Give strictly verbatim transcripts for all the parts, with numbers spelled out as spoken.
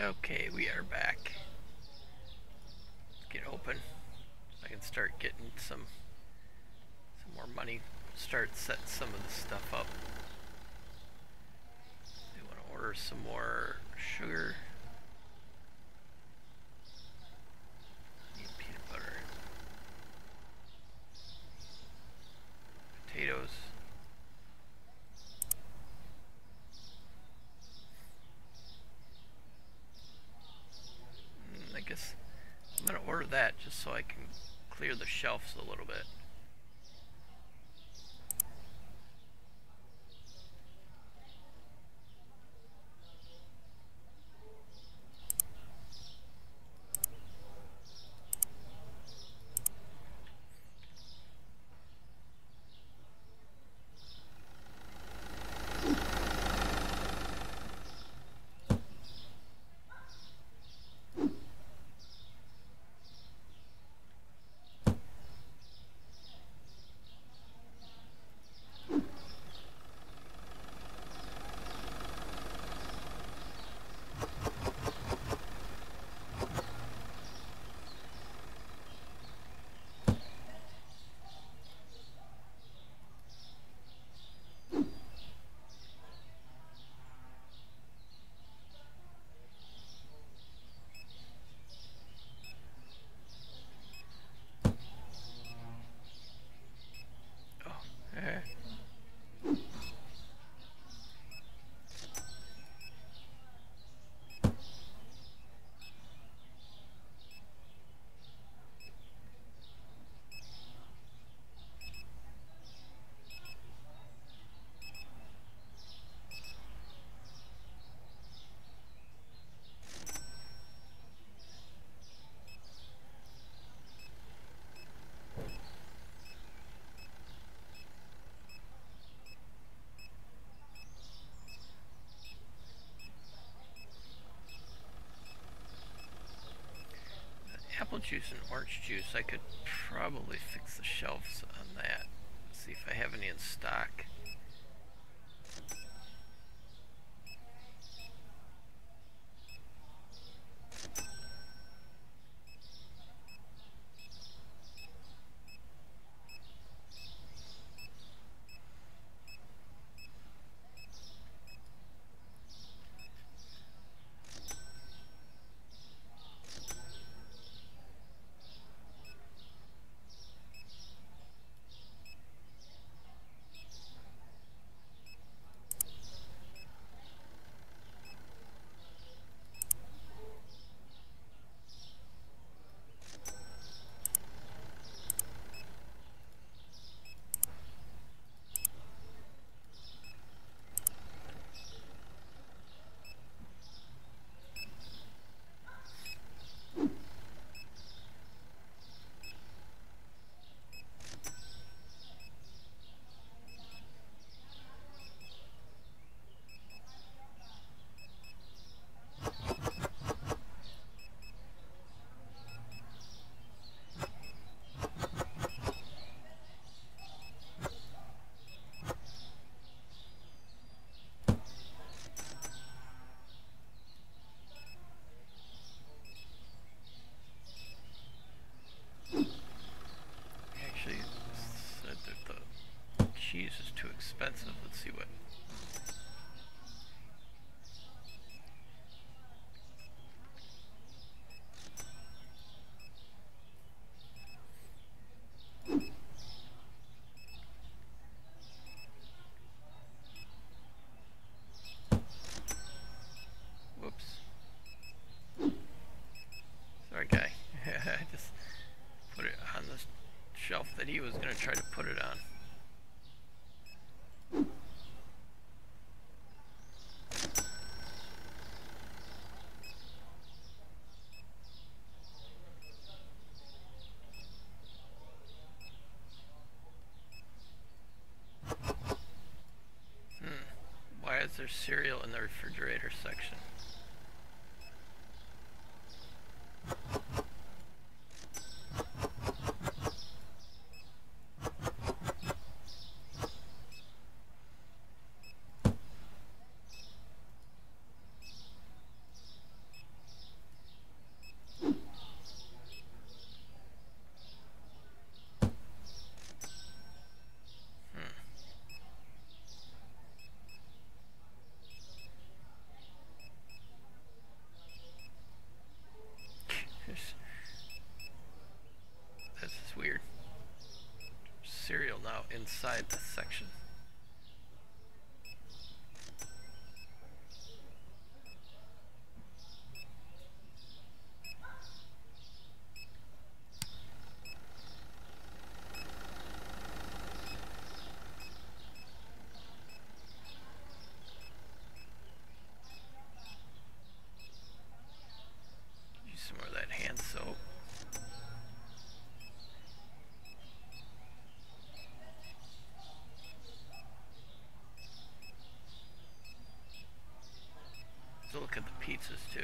Okay, we are back. Let's get open. I can start getting some some more money. Start setting some of this stuff up. I want to order some more sugar. I need peanut butter. Potatoes. I guess I'm going to order that just so I can clear the shelves a little bit. Apple juice and orange juice, I could probably fix the shelves on that. Let's see if I have any in stock. Expensive. Let's see what. Whoops. Sorry, guy. I just put it on the shelf that he was going to try to put it on. There's cereal in the refrigerator section. inside this section. Too.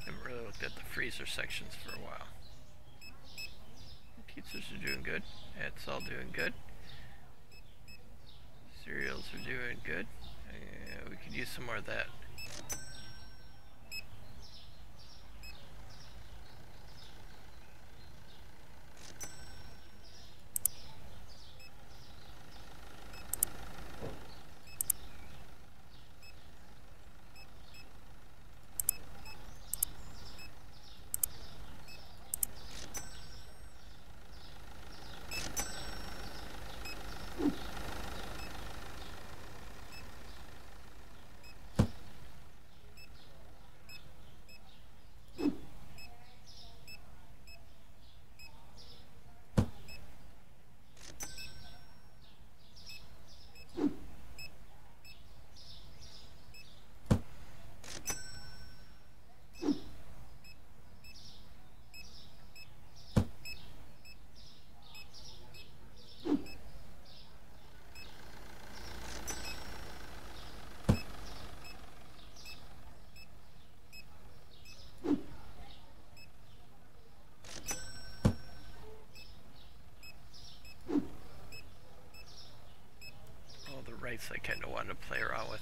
Haven't really looked at the freezer sections for a while. Pizzas are doing good. It's all doing good. Cereals are doing good. Uh, we could use some more of that. I kind of want to play around with.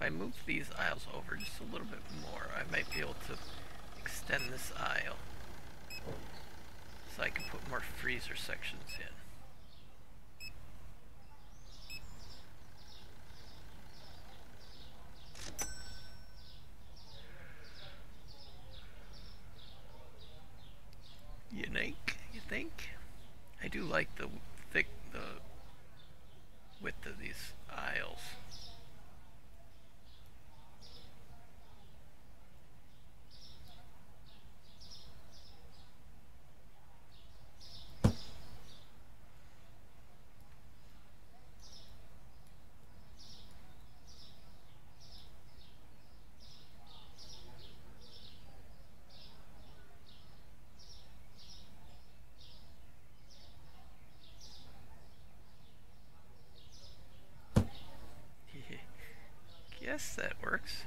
I move these aisles over just a little bit more, I might be able to extend this aisle so I can put more freezer sections in. Yes, that works.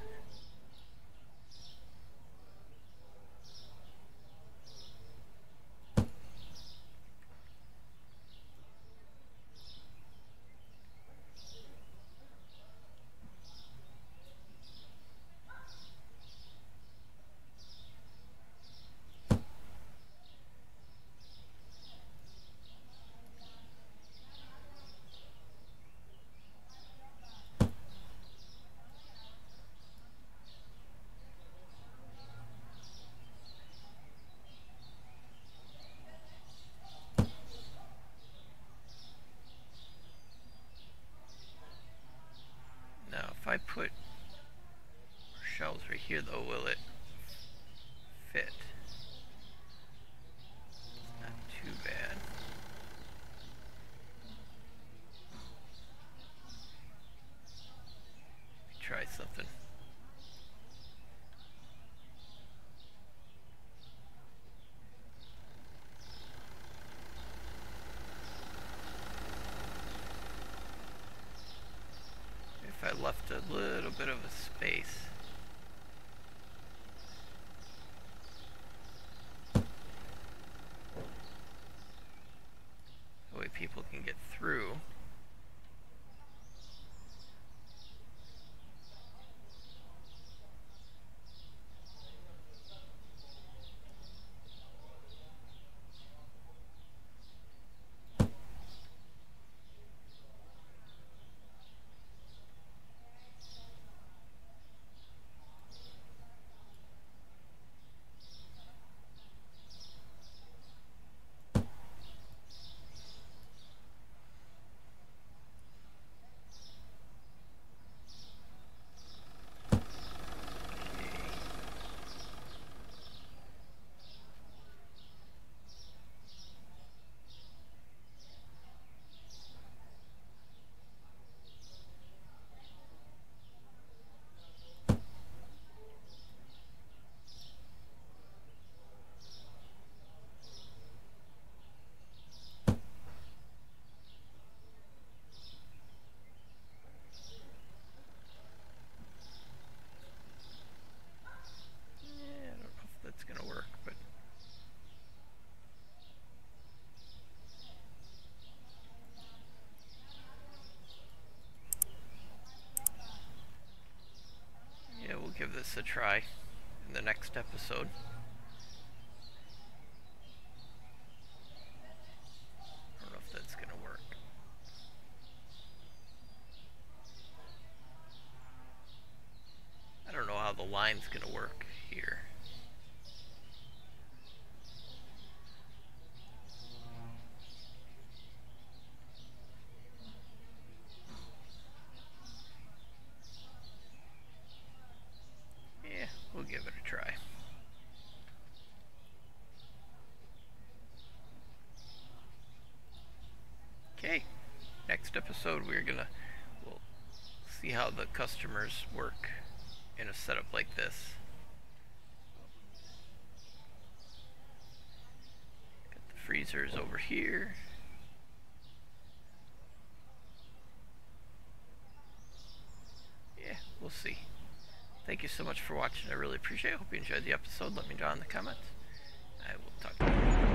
I put shelves right here though, will it fit? Not too bad. Let me try something. I left a little bit of a space. That way people can get through. Give this a try in the next episode. I don't know if that's gonna work. I don't know how the line's gonna work here. Episode we're gonna we'll see how the customers work in a setup like this. Got the freezers over here. Yeah, we'll see. Thank you so much for watching. I really appreciate it. I hope you enjoyed the episode. Let me know in the comments. I will talk to you.